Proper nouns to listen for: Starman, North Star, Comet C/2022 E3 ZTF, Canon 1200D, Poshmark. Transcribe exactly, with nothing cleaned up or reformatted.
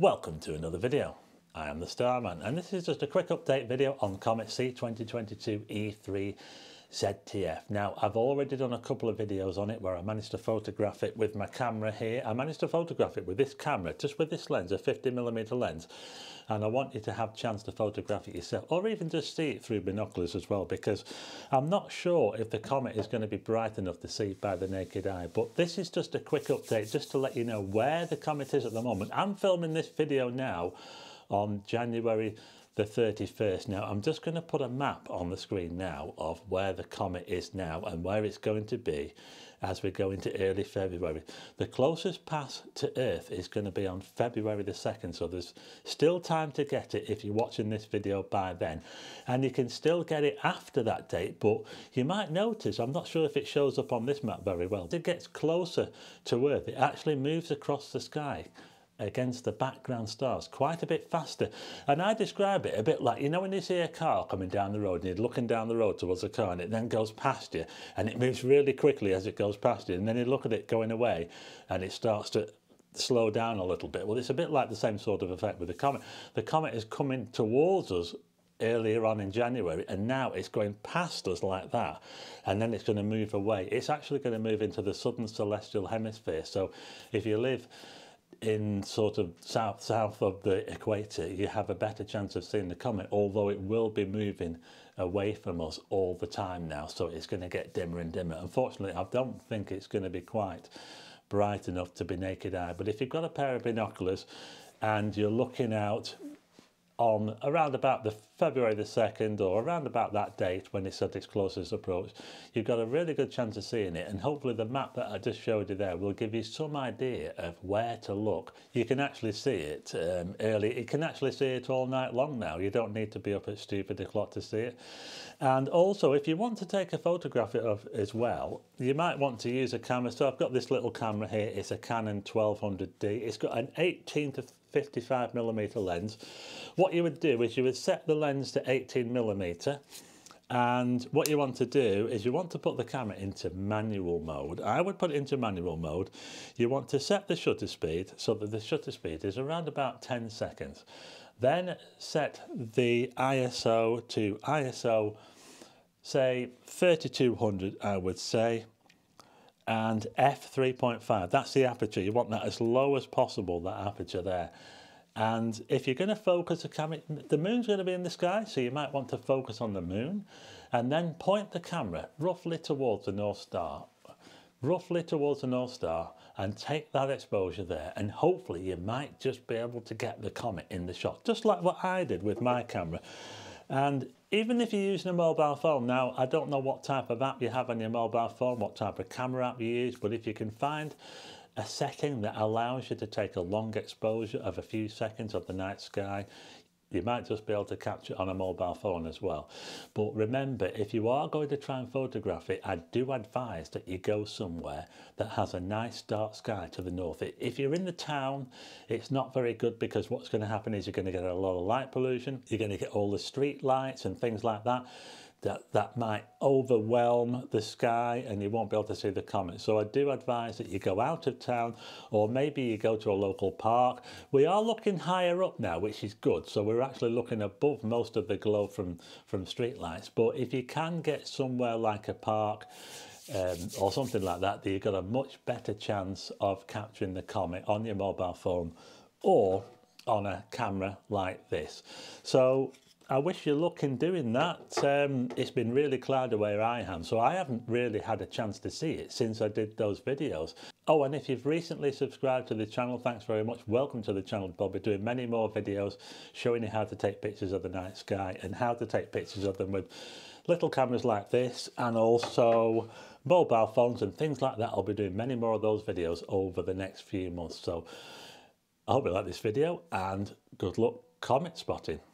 Welcome to another video. I am the Starman and this is just a quick update video on Comet C twenty twenty-two E three Z T F. Now, I've already done a couple of videos on it where I managed to photograph it with my camera here. I managed to photograph it with this camera, just with this lens, a fifty millimeter lens. And I want you to have a chance to photograph it yourself, or even just see it through binoculars as well, because I'm not sure if the Comet is going to be bright enough to see by the naked eye. But this is just a quick update, just to let you know where the Comet is at the moment. I'm filming this video now on January the thirty-first. Now, I'm just going to put a map on the screen now of where the Comet is now and where it's going to be as we go into early February. The closest pass to Earth is going to be on February the second, so there's still time to get it if you're watching this video by then. And you can still get it after that date, but you might notice, I'm not sure if it shows up on this map very well, as it gets closer to Earth, it actually moves across the sky against the background stars quite a bit faster. And I describe it a bit like, you know when you see a car coming down the road and you're looking down the road towards a car and it then goes past you and it moves really quickly as it goes past you, and then you look at it going away and it starts to slow down a little bit. Well, it's a bit like the same sort of effect with the Comet. The Comet is coming towards us earlier on in January, and now it's going past us like that, and then it's going to move away. It's actually going to move into the southern celestial hemisphere, so if you live in sort of south south of the equator, you have a better chance of seeing the Comet, although it will be moving away from us all the time now, so it's going to get dimmer and dimmer. Unfortunately, I don't think it's going to be quite bright enough to be naked eye, but if you've got a pair of binoculars and you're looking out on around about the February the second, or around about that date when it's at its closest approach, you've got a really good chance of seeing it. And hopefully the map that I just showed you there will give you some idea of where to look. You can actually see it um, early. You can actually see it all night long now. You don't need to be up at stupid o'clock to see it. And also, if you want to take a photograph of it as well, you might want to use a camera. So I've got this little camera here. It's a Canon twelve hundred D. It's got an eighteen to fifty-five millimeter lens. What you would do is you would set the lens to eighteen millimeter, and what you want to do is you want to put the camera into manual mode. I would put it into manual mode. You want to set the shutter speed so that the shutter speed is around about ten seconds. Then set the I S O to I S O, say thirty-two hundred, I would say, and f three point five. That's the aperture. You want that as low as possible, that aperture there. And if you're going to focus the camera, the moon's going to be in the sky, so you might want to focus on the moon, and then point the camera roughly towards the North Star, roughly towards the North Star, and take that exposure there, and hopefully you might just be able to get the Comet in the shot, just like what I did with my camera. And even if you're using a mobile phone now, I don't know what type of app you have on your mobile phone, what type of camera app you use, but if you can find a setting that allows you to take a long exposure of a few seconds of the night sky, you might just be able to capture it on a mobile phone as well. But remember, if you are going to try and photograph it, I do advise that you go somewhere that has a nice dark sky to the north. If you're in the town, it's not very good, because what's going to happen is you're going to get a lot of light pollution. You're going to get all the street lights and things like that. That, that might overwhelm the sky and you won't be able to see the Comet. So I do advise that you go out of town, or maybe you go to a local park. We are looking higher up now, which is good. So we're actually looking above most of the glow from, from streetlights. But if you can get somewhere like a park, Um, or something like that, that you've got a much better chance of capturing the Comet on your mobile phone or on a camera like this. So I wish you luck in doing that. Um, it's been really cloudy where I am, so I haven't really had a chance to see it since I did those videos. Oh, and if you've recently subscribed to the channel, thanks very much. Welcome to the channel. I'll be doing many more videos showing you how to take pictures of the night sky and how to take pictures of them with little cameras like this, and also mobile phones and things like that. I'll be doing many more of those videos over the next few months. So I hope you like this video, and good luck Comet spotting.